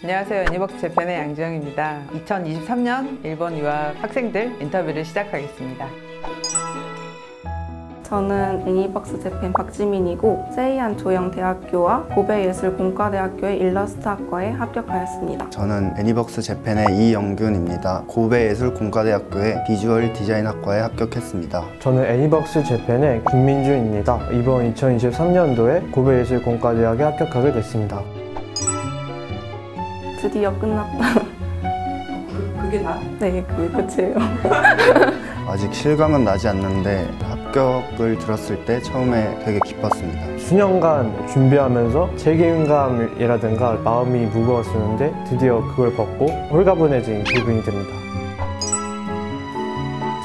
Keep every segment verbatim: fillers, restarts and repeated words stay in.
안녕하세요. 애니벅스 재팬의 양지영입니다. 이천이십삼 년 일본 유학 학생들 인터뷰를 시작하겠습니다. 저는 애니벅스 재팬 박지민이고 세이안 조형대학교와 고베예술공과대학교의 일러스트학과에 합격하였습니다. 저는 애니벅스 재팬의 이영균입니다. 고베예술공과대학교의 비주얼 디자인학과에 합격했습니다. 저는 애니벅스 재팬의 김민주입니다. 이번 이천이십삼 년도에 고베예술공과대학에 합격하게 됐습니다. 드디어 끝났다. 그게 다? 네, 그게 끝이에요. 아직 실감은 나지 않는데 합격을 들었을 때 처음에 되게 기뻤습니다. 수년간 준비하면서 책임감이라든가 마음이 무거웠었는데 드디어 그걸 벗고 홀가분해진 기분이 듭니다.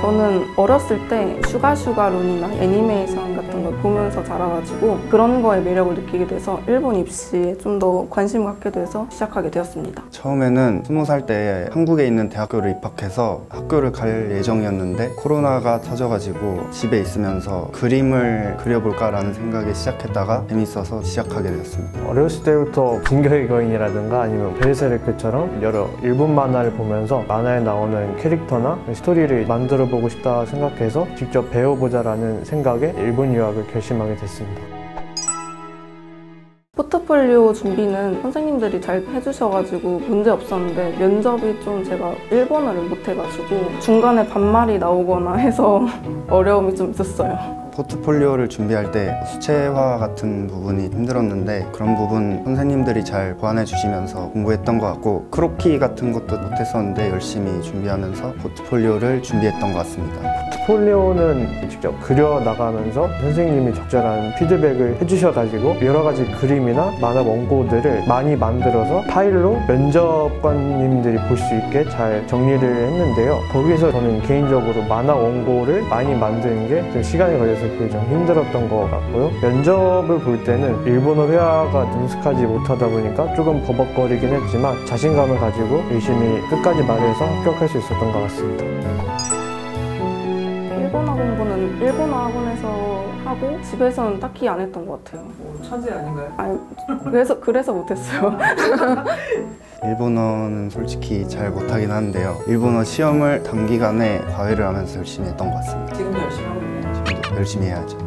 저는 어렸을 때 슈가슈가론이나 애니메이션 같은 걸 보면서 자라가지고 그런 거에 매력을 느끼게 돼서 일본 입시에 좀 더 관심을 갖게 돼서 시작하게 되었습니다. 처음에는 스무 살 때 한국에 있는 대학교를 입학해서 학교를 갈 예정이었는데 코로나가 터져가지고 집에 있으면서 그림을 그려볼까라는 생각에 시작했다가 재밌어서 시작하게 되었습니다. 어렸을 때부터 진격의 거인이라든가 아니면 베르세르크처럼 여러 일본 만화를 보면서 만화에 나오는 캐릭터나 스토리를 만들어 보고 싶다 생각해서 직접 배워보자라는 생각에 일본 유학을 결심하게 됐습니다. 포트폴리오 준비는 선생님들이 잘 해주셔가지고 문제 없었는데 면접이 좀 제가 일본어를 못해가지고 중간에 반말이 나오거나 해서 어려움이 좀 있었어요. 포트폴리오를 준비할 때 수채화 같은 부분이 힘들었는데 그런 부분 선생님들이 잘 보완해 주시면서 공부했던 것 같고 크로키 같은 것도 못했었는데 열심히 준비하면서 포트폴리오를 준비했던 것 같습니다. 포트폴리오는 직접 그려나가면서 선생님이 적절한 피드백을 해주셔가지고 여러 가지 그림이나 만화 원고들을 많이 만들어서 파일로 면접관님들이 볼 수 있게 잘 정리를 했는데요. 거기서 저는 개인적으로 만화 원고를 많이 만드는 게 좀 시간이 걸려서 그게 좀 힘들었던 것 같고요. 면접을 볼 때는 일본어 회화가 능숙하지 못하다 보니까 조금 버벅거리긴 했지만 자신감을 가지고 열심히 끝까지 말해서 합격할 수 있었던 것 같습니다. 일본어 공부는 일본어 학원에서 하고 집에서는 딱히 안 했던 것 같아요. 뭐 천재 아닌가요? 아니, 그래서, 그래서 못했어요. 일본어는 솔직히 잘 못하긴 하는데요. 일본어 시험을 단기간에 과외를 하면서 열심히 했던 것 같습니다. 지금도 열심히 하고 있네요. 지금도 열심히 해야죠.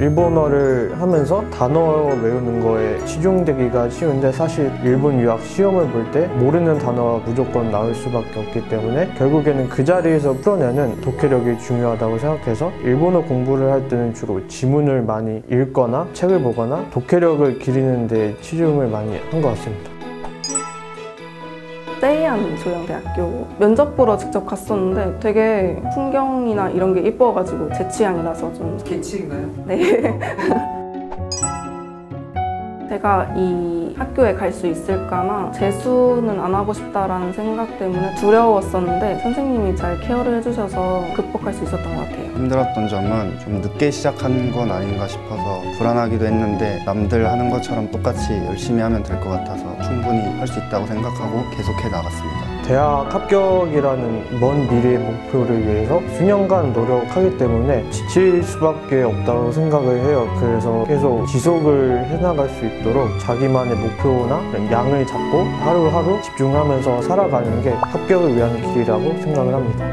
일본어를 하면서 단어 외우는 거에 치중되기가 쉬운데 사실 일본 유학 시험을 볼 때 모르는 단어가 무조건 나올 수밖에 없기 때문에 결국에는 그 자리에서 풀어내는 독해력이 중요하다고 생각해서 일본어 공부를 할 때는 주로 지문을 많이 읽거나 책을 보거나 독해력을 기리는 데 치중을 많이 한 것 같습니다. 세이안 조형대학교 면접 보러 직접 갔었는데 되게 풍경이나 이런 게 이뻐가지고 제 취향이라서 좀... 제 취향인가요? 네. 제가 이 학교에 갈 수 있을까나 재수는 안 하고 싶다라는 생각 때문에 두려웠었는데 선생님이 잘 케어를 해주셔서 극복할 수 있었던 것 같아요. 힘들었던 점은 좀 늦게 시작한 건 아닌가 싶어서 불안하기도 했는데 남들 하는 것처럼 똑같이 열심히 하면 될 것 같아서 충분히 할 수 있다고 생각하고 계속해 나갔습니다. 대학 합격이라는 먼 미래의 목표를 위해서 수년간 노력하기 때문에 지칠 수밖에 없다고 생각을 해요. 그래서 계속 지속을 해나갈 수 있도록 자기만의 목표나 양을 잡고 하루하루 집중하면서 살아가는 게 합격을 위한 길이라고 생각을 합니다.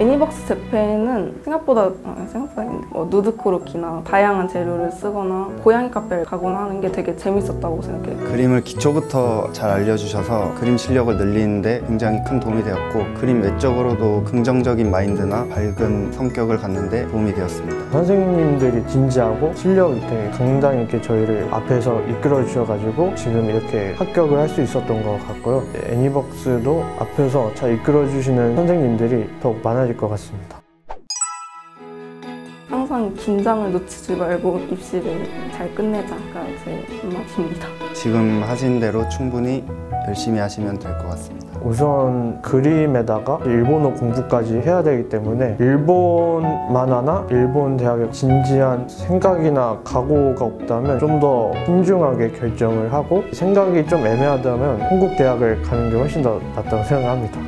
애니벅스 재팬은 생각보다 생각보다 뭐 누드크로키나 다양한 재료를 쓰거나 고양이 카페를 가거나 하는 게 되게 재밌었다고 생각해요. 그림을 기초부터 잘 알려주셔서 그림 실력을 늘리는데 굉장히 큰 도움이 되었고 그림 외적으로도 긍정적인 마인드나 밝은 성격을 갖는 데 도움이 되었습니다. 선생님들이 진지하고 실력이 되게 강단 있게 저희를 앞에서 이끌어 주셔가지고 지금 이렇게 합격을 할 수 있었던 것 같고요. 애니벅스도 앞에서 잘 이끌어 주시는 선생님들이 더욱 많아졌습니다. 것 같습니다. 항상 긴장을 놓치지 말고 입시를 잘 끝내자가 제 입맛입니다. 지금 하신 대로 충분히 열심히 하시면 될 것 같습니다. 우선 그림에다가 일본어 공부까지 해야 되기 때문에 일본 만화나 일본 대학의 진지한 생각이나 각오가 없다면 좀 더 신중하게 결정을 하고 생각이 좀 애매하다면 한국 대학을 가는 게 훨씬 더 낫다고 생각합니다.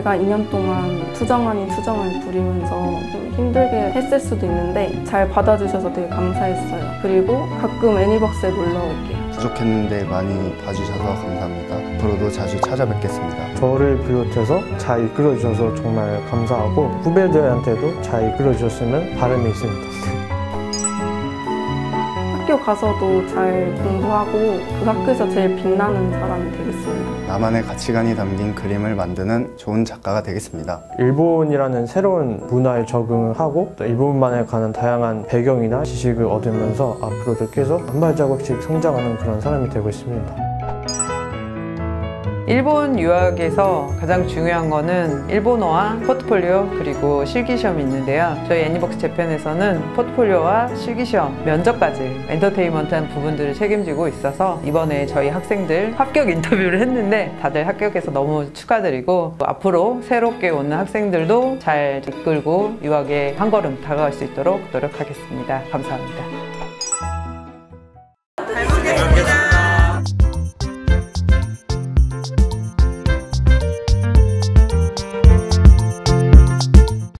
제가 이 년 동안 투정하니 투정하니 부리면서 좀 힘들게 했을 수도 있는데 잘 받아주셔서 되게 감사했어요. 그리고 가끔 애니벅스에 놀러올게요. 부족했는데 많이 봐주셔서 감사합니다. 앞으로도 자주 찾아뵙겠습니다. 저를 비롯해서 잘 이끌어주셔서 정말 감사하고 후배들한테도 잘 이끌어주셨으면 바람이 있습니다. 학교 가서도 잘 공부하고 그 학교에서 제일 빛나는 사람이 되겠습니다. 나만의 가치관이 담긴 그림을 만드는 좋은 작가가 되겠습니다. 일본이라는 새로운 문화에 적응을 하고 또 일본만에 관한 다양한 배경이나 지식을 얻으면서 앞으로도 계속 한 발자국씩 성장하는 그런 사람이 되고 있습니다. 일본 유학에서 가장 중요한 거는 일본어와 포트폴리오 그리고 실기시험이 있는데요. 저희 애니벅스 재팬에서는 포트폴리오와 실기시험, 면접까지 엔터테인먼트한 부분들을 책임지고 있어서 이번에 저희 학생들 합격 인터뷰를 했는데 다들 합격해서 너무 축하드리고 앞으로 새롭게 오는 학생들도 잘 이끌고 유학에 한 걸음 다가갈 수 있도록 노력하겠습니다. 감사합니다.